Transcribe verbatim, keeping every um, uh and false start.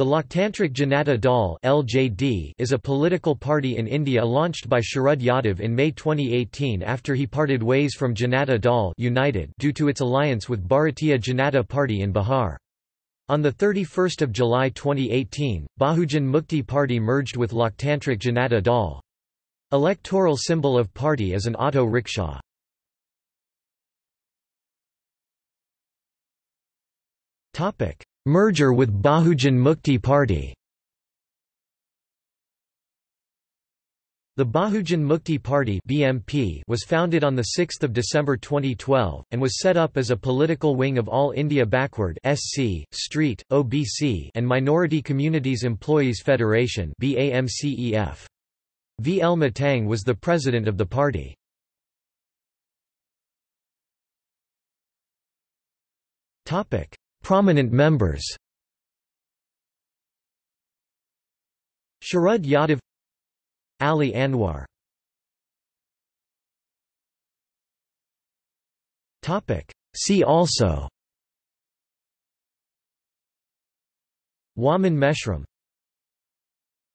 The Loktantrik Janata Dal (L J D) is a political party in India launched by Sharad Yadav in May twenty eighteen after he parted ways from Janata Dal (United) due to its alliance with Bharatiya Janata Party in Bihar. On the thirty-first of July twenty eighteen, Bahujan Mukti Party merged with Loktantrik Janata Dal. Electoral symbol of party is an auto rickshaw. Merger with Bahujan Mukti Party. The Bahujan Mukti Party (B M P) was founded on the sixth of December twenty twelve, and was set up as a political wing of All India Backward (S C), Street, O B C and Minority Communities Employees Federation (B A M C E F). V. L. Matang was the president of the party. Prominent members: Sharad Yadav, Ali Anwar. Topic. See also: Waman Meshram.